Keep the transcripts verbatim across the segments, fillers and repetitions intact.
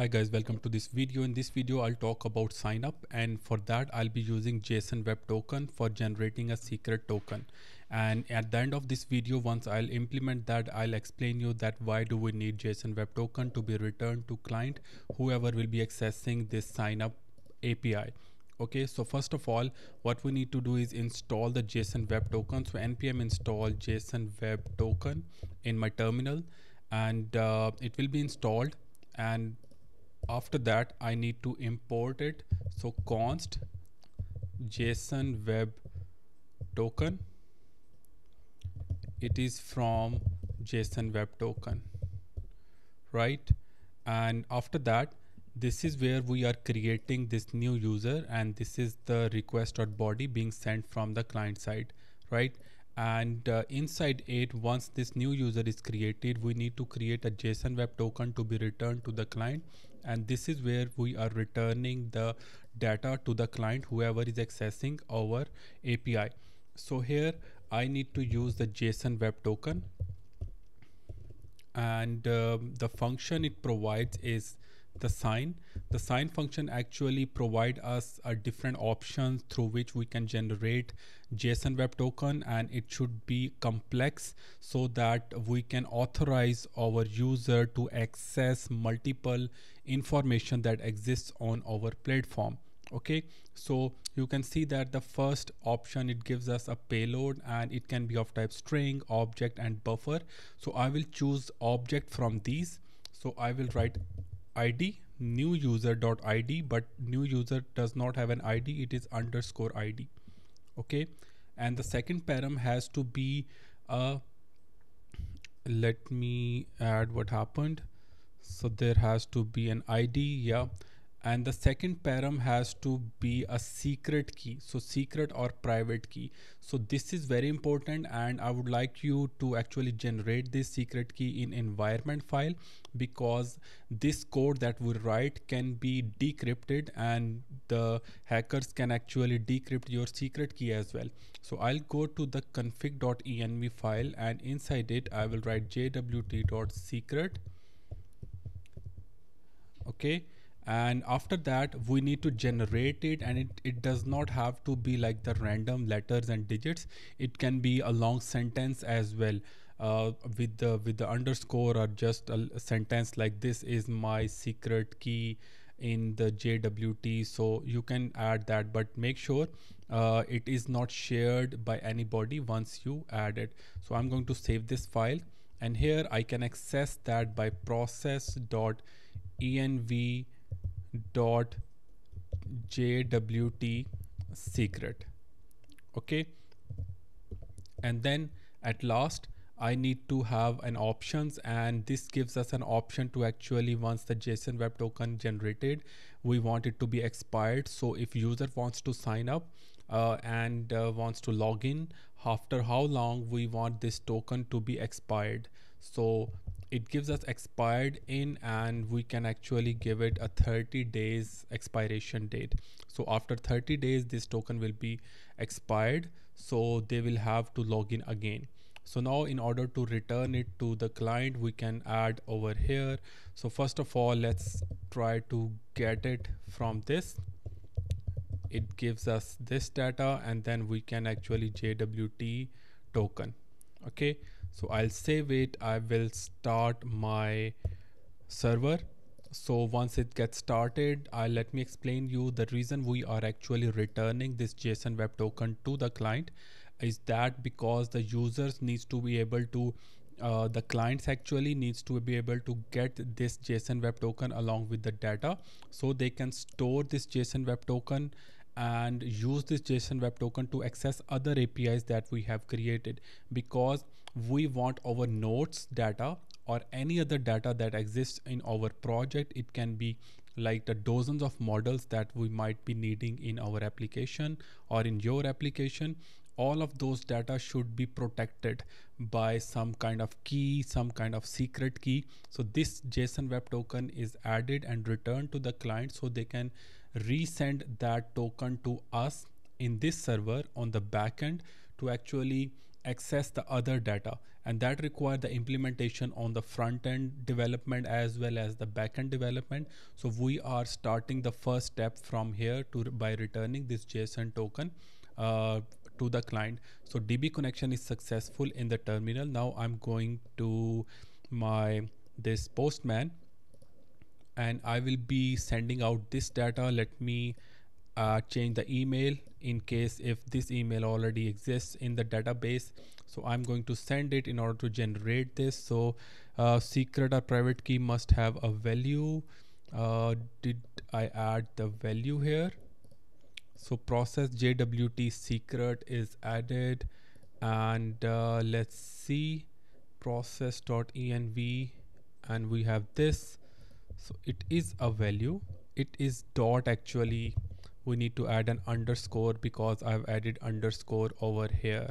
Hi guys, welcome to this video. In this video I'll talk about sign up, and for that I'll be using JSON Web Token for generating a secret token. And at the end of this video, once I'll implement that, I'll explain you that why do we need JSON Web Token to be returned to client, whoever will be accessing this sign up A P I. Okay, so first of all, what we need to do is install the JSON Web Token. So npm install JSON Web Token in my terminal, and uh, it will be installed. And after that, I need to import it. So const JSON Web Token. It is from JSON Web Token, right? And after that, this is where we are creating this new user, and this is the request.body being sent from the client side, right? And uh, inside it, once this new user is created, we need to create a JSON Web Token to be returned to the client, and this is where we are returning the data to the client, whoever is accessing our A P I. So here I need to use the JSON Web Token, and um, the function it provides is the sign. The sign function actually provide us a different options through which we can generate JSON Web Token, and it should be complex so that we can authorize our user to access multiple information that exists on our platform. Okay, so you can see that the first option, it gives us a payload, and it can be of type string, object, and buffer. So I will choose object from these. So I will write id new user dot id, but new user does not have an id, it is underscore id. Okay, and the second param has to be a, let me add what happened. So there has to be an id, yeah, and the second param has to be a secret key, so secret or private key. So this is very important, and I would like you to actually generate this secret key in environment file, because this code that we write can be decrypted, and the hackers can actually decrypt your secret key as well. So I'll go to the config.env file, and inside it I will write jwt.secret. Okay, and after that we need to generate it, and it, it does not have to be like the random letters and digits. It can be a long sentence as well, uh, with the with the underscore, or just a, a sentence like "this is my secret key in the J W T." So you can add that, but make sure uh, it is not shared by anybody once you add it. So I'm going to save this file, and here I can access that by process.env dot jwt secret. Okay, and then at last I need to have an options, and this gives us an option to actually, once the JSON Web Token generated, we want it to be expired. So if user wants to sign up uh, and uh, wants to log in, after how long we want this token to be expired. So it gives us expired in, and we can actually give it a thirty days expiration date. So after thirty days this token will be expired, so they will have to log in again. So now in order to return it to the client, we can add over here. So first of all, let's try to get it from this. It gives us this data, and then we can actually J W T token. Okay, so I'll save it. I will start my server. So once it gets started, I let me explain you the reason we are actually returning this JSON Web Token to the client is that because the users needs to be able to uh, the clients actually needs to be able to get this JSON Web Token along with the data, so they can store this JSON Web Token and use this JSON Web Token to access other A P Is that we have created, because we want our nodes data or any other data that exists in our project. It can be like the dozens of models that we might be needing in our application or in your application. All of those data should be protected by some kind of key, some kind of secret key. So this JSON Web Token is added and returned to the client, so they can resend that token to us in this server on the backend to actually access the other data, and that requires the implementation on the front end development as well as the back end development. So we are starting the first step from here to by returning this JSON token uh, to the client. So D B connection is successful in the terminal. Now I'm going to my this Postman and I will be sending out this data. Let me uh, change the email in case if this email already exists in the database. So I'm going to send it in order to generate this. So uh, secret or private key must have a value. Uh, did I add the value here? So process J W T secret is added, and uh, let's see process.env, and we have this. So it is a value. It is dot. Actually we need to add an underscore because I've added underscore over here.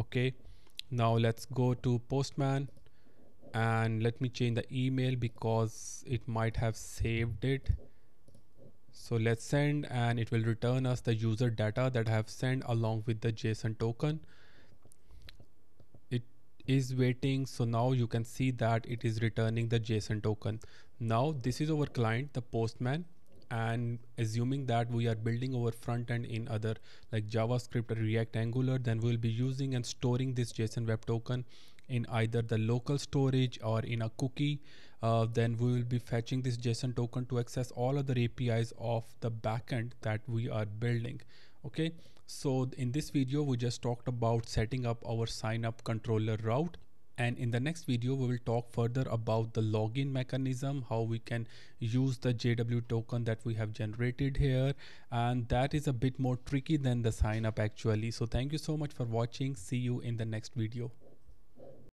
Okay, now let's go to Postman and let me change the email because it might have saved it. So let's send, and it will return us the user data that I have sent along with the JSON token. It is waiting. So now you can see that it is returning the JSON token. Now this is our client, the Postman, and assuming that we are building our front end in other like JavaScript or React Angular, then we'll be using and storing this JSON web token in either the local storage or in a cookie. Uh, then we will be fetching this JSON token to access all other A P Is of the backend that we are building. Okay, so in this video we just talked about setting up our sign up controller route, and in the next video we will talk further about the login mechanism, how we can use the J W token that we have generated here, and that is a bit more tricky than the sign up actually. So thank you so much for watching. See you in the next video.